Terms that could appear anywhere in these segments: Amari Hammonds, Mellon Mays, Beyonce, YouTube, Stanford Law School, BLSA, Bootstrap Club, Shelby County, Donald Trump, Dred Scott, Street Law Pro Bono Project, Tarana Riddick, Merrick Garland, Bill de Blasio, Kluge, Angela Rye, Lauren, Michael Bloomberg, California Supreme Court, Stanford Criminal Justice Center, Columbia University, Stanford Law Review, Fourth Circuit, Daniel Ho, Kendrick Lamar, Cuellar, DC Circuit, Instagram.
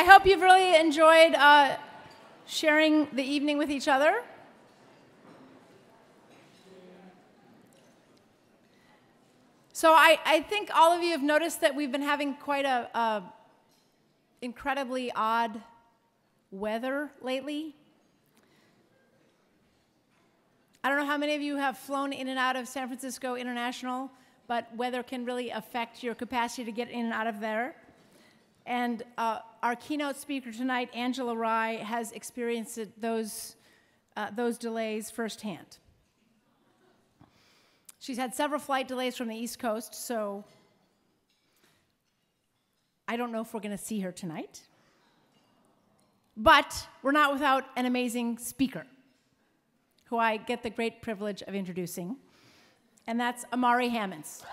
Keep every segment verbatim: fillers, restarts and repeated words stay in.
I hope you've really enjoyed uh, sharing the evening with each other. So I, I think all of you have noticed that we've been having quite a, a incredibly odd weather lately. I don't know how many of you have flown in and out of San Francisco International, but weather can really affect your capacity to get in and out of there. And uh, our keynote speaker tonight, Angela Rye, has experienced those, uh, those delays firsthand. She's had several flight delays from the East Coast, so I don't know if we're going to see her tonight. But we're not without an amazing speaker, who I get the great privilege of introducing, and that's Amari Hammonds.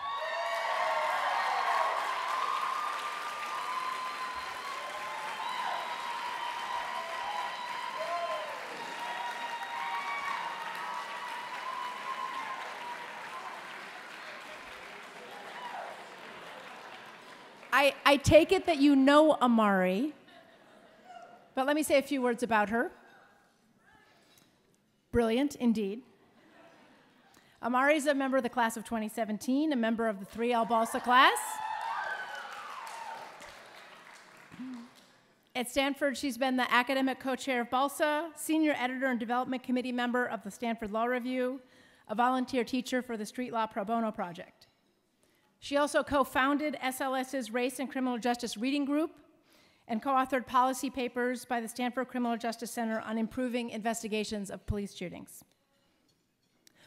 I, I take it that you know Amari, but let me say a few words about her. Brilliant, indeed. Amari is a member of the class of twenty seventeen, a member of the three L BALSA class. At Stanford, she's been the academic co-chair of BALSA, senior editor and development committee member of the Stanford Law Review, a volunteer teacher for the Street Law Pro Bono Project. She also co-founded S L S's Race and Criminal Justice Reading Group and co-authored policy papers by the Stanford Criminal Justice Center on improving investigations of police shootings.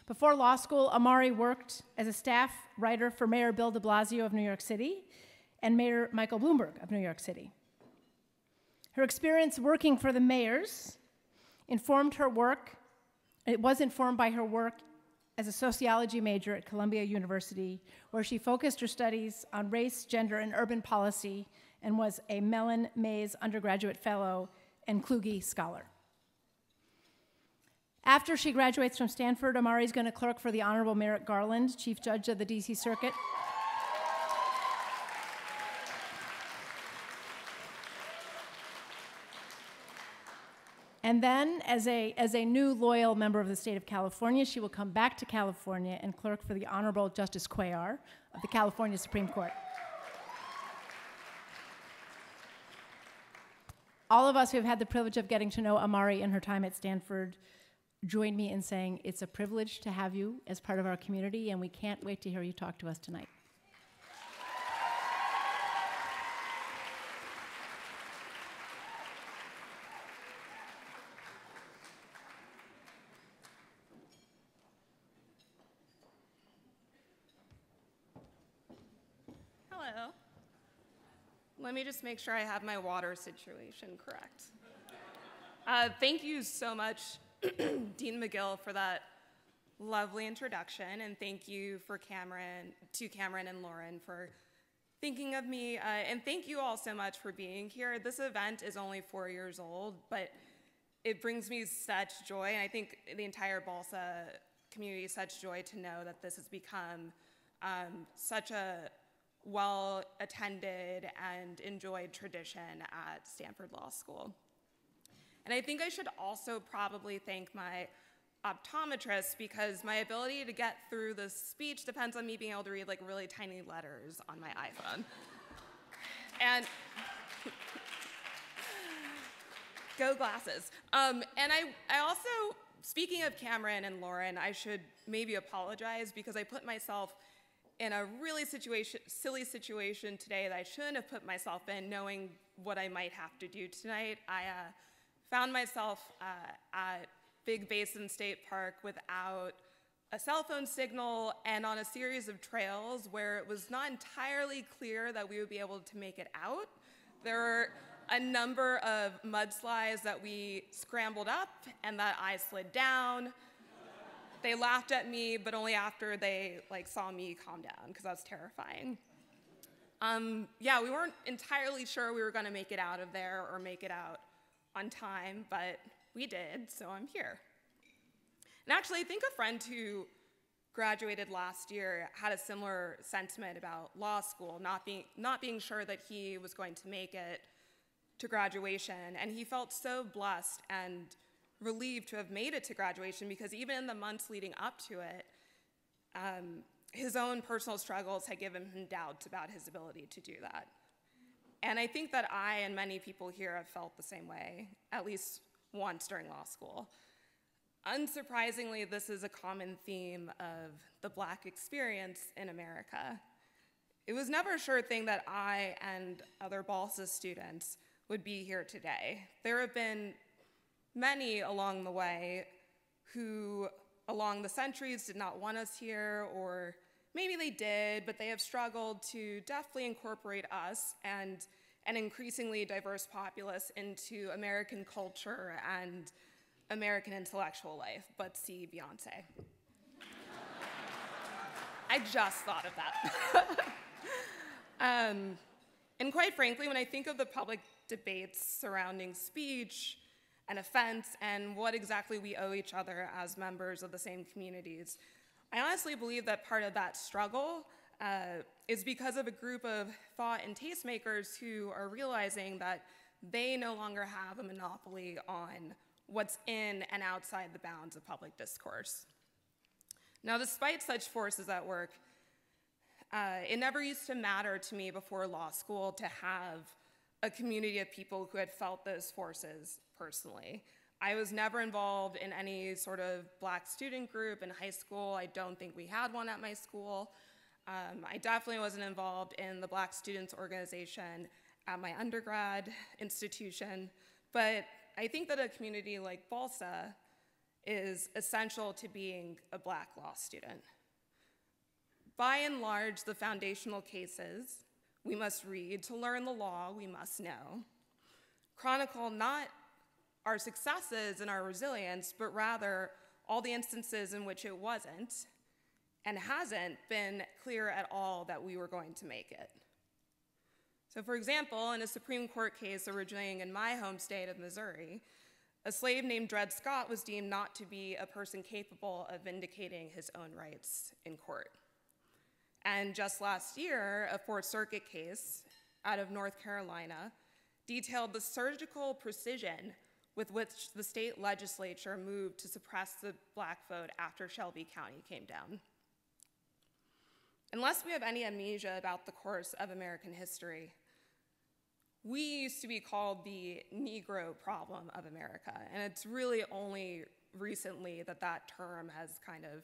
Before law school, Amari worked as a staff writer for Mayor Bill de Blasio of New York City and Mayor Michael Bloomberg of New York City. Her experience working for the mayors informed her work, it was informed by her work as a sociology major at Columbia University, where she focused her studies on race, gender, and urban policy, and was a Mellon Mays undergraduate fellow and Kluge scholar. After she graduates from Stanford, Amari's going to clerk for the Honorable Merrick Garland, Chief Judge of the D C Circuit. And then, as a, as a new loyal member of the state of California, she will come back to California and clerk for the Honorable Justice Cuellar of the California Supreme Court. All of us who have had the privilege of getting to know Amari in her time at Stanford join me in saying it's a privilege to have you as part of our community, and we can't wait to hear you talk to us tonight. Let me just make sure I have my water situation correct. Uh, thank you so much, Dean McGill, for that lovely introduction, and thank you for Cameron, to Cameron and Lauren for thinking of me, uh, and thank you all so much for being here. This event is only four years old, but it brings me such joy, and I think the entire BALSA community such joy to know that this has become um, such a well-attended and enjoyed tradition at Stanford Law School. And I think I should also probably thank my optometrist, because my ability to get through this speech depends on me being able to read like really tiny letters on my iPhone. And go glasses. Um, and I, I also, speaking of Cameron and Lauren, I should maybe apologize because I put myself in a really situation, silly situation today that I shouldn't have put myself in, knowing what I might have to do tonight. I uh, found myself uh, at Big Basin State Park without a cell phone signal and on a series of trails where it was not entirely clear that we would be able to make it out. There were a number of mudslides that we scrambled up and that I slid down. They laughed at me, but only after they like saw me calm down, because that was terrifying. Um, yeah, we weren't entirely sure we were going to make it out of there or make it out on time, but we did, so I'm here. And actually, I think a friend who graduated last year had a similar sentiment about law school, not being, not being sure that he was going to make it to graduation, and he felt so blessed and relieved to have made it to graduation, because even in the months leading up to it, um, his own personal struggles had given him doubts about his ability to do that. And I think that I and many people here have felt the same way, at least once during law school. Unsurprisingly, this is a common theme of the Black experience in America. It was never a sure thing that I and other B L S A students would be here today. There have been many along the way who, along the centuries, did not want us here, or maybe they did, but they have struggled to deftly incorporate us and an increasingly diverse populace into American culture and American intellectual life, but see Beyonce. I just thought of that. um, and quite frankly, when I think of the public debates surrounding speech and offense and what exactly we owe each other as members of the same communities, I honestly believe that part of that struggle uh, is because of a group of thought and tastemakers who are realizing that they no longer have a monopoly on what's in and outside the bounds of public discourse. Now, despite such forces at work, uh, it never used to matter to me before law school to have a community of people who had felt those forces personally. I was never involved in any sort of Black student group in high school. I don't think we had one at my school. Um, I definitely wasn't involved in the Black Students Organization at my undergrad institution, but I think that a community like B L S A is essential to being a Black law student. By and large, the foundational cases we must read to learn the law we must know chronicle not our successes and our resilience, but rather all the instances in which it wasn't and hasn't been clear at all that we were going to make it. So for example, in a Supreme Court case originating in my home state of Missouri, a slave named Dred Scott was deemed not to be a person capable of vindicating his own rights in court. And just last year, a Fourth Circuit case out of North Carolina detailed the surgical precision with which the state legislature moved to suppress the Black vote after Shelby County came down. Unless we have any amnesia about the course of American history, we used to be called the Negro problem of America, and it's really only recently that that term has kind of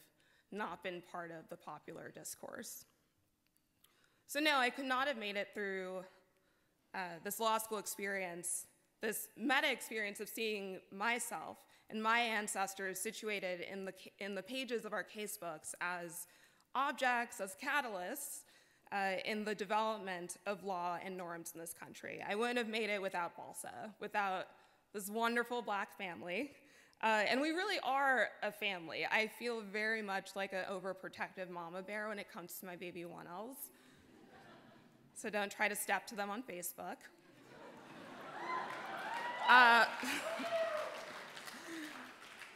not been part of the popular discourse. So no, I could not have made it through uh, this law school experience, this meta experience of seeing myself and my ancestors situated in the, in the pages of our casebooks as objects, as catalysts, Uh, in the development of law and norms in this country. I wouldn't have made it without B L S A, without this wonderful Black family. Uh, and we really are a family. I feel very much like an overprotective mama bear when it comes to my baby one Ls. So don't try to step to them on Facebook. Uh,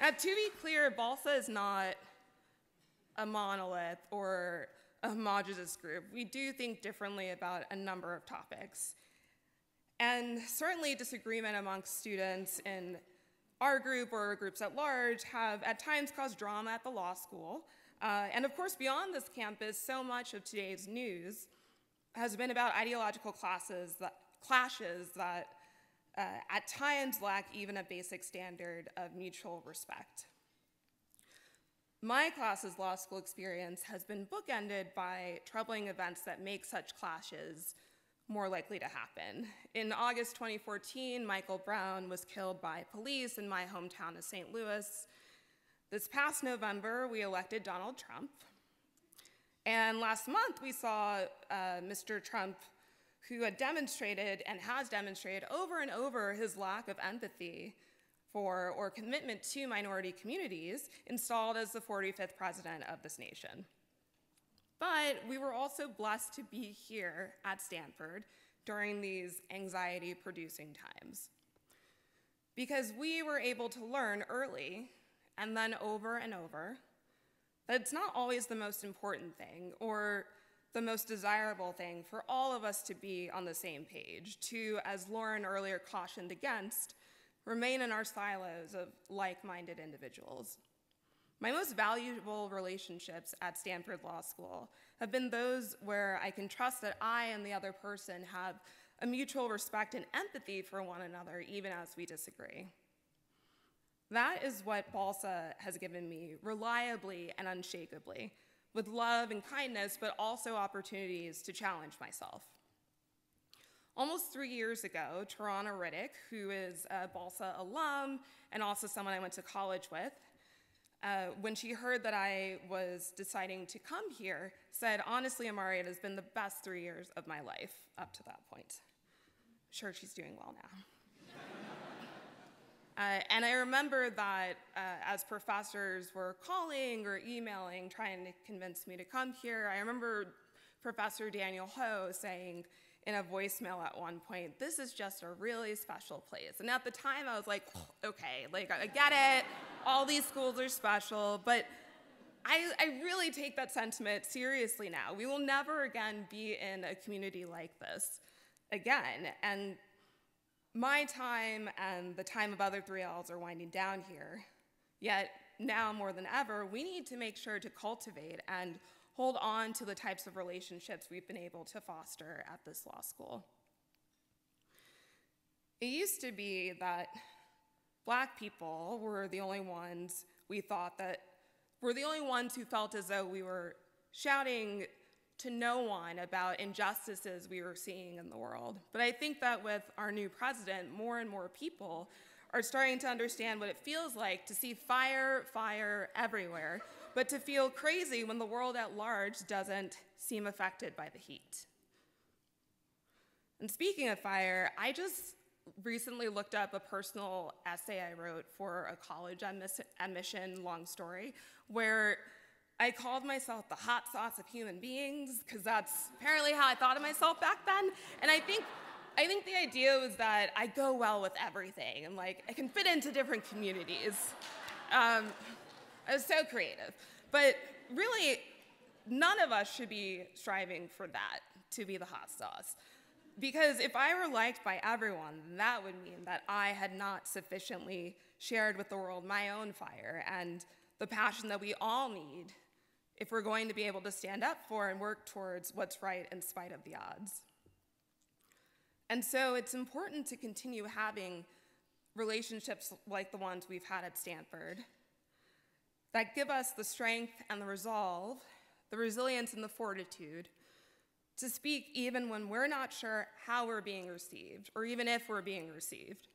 now, to be clear, B L S A is not a monolith or a homogenous group. We do think differently about a number of topics. And certainly disagreement amongst students in our group or groups at large have at times caused drama at the law school. Uh, and of course, beyond this campus, so much of today's news has been about ideological clashes that, clashes that uh, at times lack even a basic standard of mutual respect. My class's law school experience has been bookended by troubling events that make such clashes more likely to happen. In August twenty fourteen, Michael Brown was killed by police in my hometown of Saint Louis. This past November, we elected Donald Trump. And last month, we saw uh, Mister Trump, who had demonstrated and has demonstrated over and over his lack of empathy for or commitment to minority communities, installed as the forty-fifth president of this nation. But we were also blessed to be here at Stanford during these anxiety-producing times, because we were able to learn early, and then over and over, that it's not always the most important thing, or the most desirable thing for all of us to be on the same page, to, as Lauren earlier cautioned against, remain in our silos of like-minded individuals. My most valuable relationships at Stanford Law School have been those where I can trust that I and the other person have a mutual respect and empathy for one another, even as we disagree. That is what B L S A has given me reliably and unshakably, with love and kindness, but also opportunities to challenge myself. Almost three years ago, Tarana Riddick, who is a B L S A alum and also someone I went to college with, uh, when she heard that I was deciding to come here, said, honestly, Amari, it has been the best three years of my life up to that point. Sure, she's doing well now. Uh, and I remember that uh, as professors were calling or emailing, trying to convince me to come here, I remember Professor Daniel Ho saying in a voicemail at one point, this is just a really special place. And at the time, I was like, oh, okay, like, I get it. All these schools are special. But I, I really take that sentiment seriously now. We will never again be in a community like this again. And my time and the time of other three Ls are winding down here, yet now more than ever, we need to make sure to cultivate and hold on to the types of relationships we've been able to foster at this law school. It used to be that Black people were the only ones we thought that were the only ones who felt as though we were shouting to no one about injustices we were seeing in the world. But I think that with our new president, more and more people are starting to understand what it feels like to see fire, fire everywhere, but to feel crazy when the world at large doesn't seem affected by the heat. And speaking of fire, I just recently looked up a personal essay I wrote for a college admission, long story, where I called myself the hot sauce of human beings, because that's apparently how I thought of myself back then. And I think, I think the idea was that I go well with everything, and like I can fit into different communities. Um, I was so creative. But really, none of us should be striving for that, to be the hot sauce. Because if I were liked by everyone, that would mean that I had not sufficiently shared with the world my own fire and the passion that we all need if we're going to be able to stand up for and work towards what's right in spite of the odds. And so it's important to continue having relationships like the ones we've had at Stanford that give us the strength and the resolve, the resilience and the fortitude to speak even when we're not sure how we're being received or even if we're being received.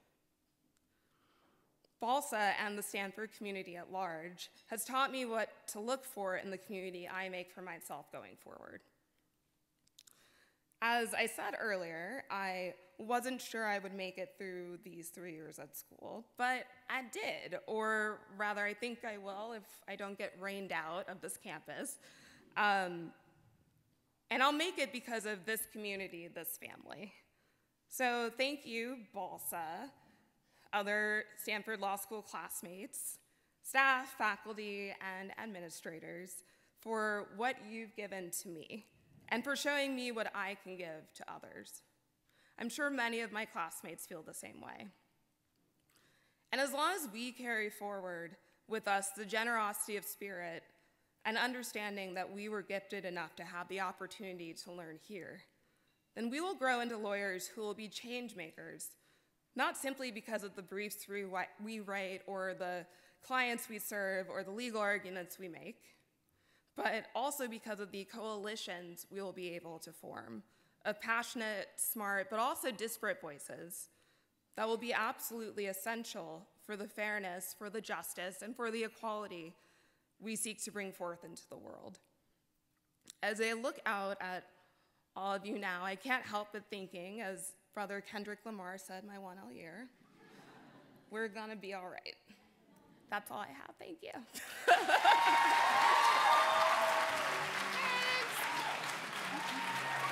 B L S A and the Stanford community at large has taught me what to look for in the community I make for myself going forward. As I said earlier, I wasn't sure I would make it through these three years at school, but I did, or rather I think I will if I don't get rained out of this campus. Um, and I'll make it because of this community, this family. So thank you, B L S A, other Stanford Law School classmates, staff, faculty, and administrators for what you've given to me and for showing me what I can give to others. I'm sure many of my classmates feel the same way. And as long as we carry forward with us the generosity of spirit and understanding that we were gifted enough to have the opportunity to learn here, then we will grow into lawyers who will be change makers, not simply because of the briefs we write or the clients we serve or the legal arguments we make, but also because of the coalitions we will be able to form of passionate, smart, but also disparate voices that will be absolutely essential for the fairness, for the justice, and for the equality we seek to bring forth into the world. As I look out at all of you now, I can't help but thinking, as Brother Kendrick Lamar said, my one L year, we're gonna be all right. That's all I have, thank you. Thanks.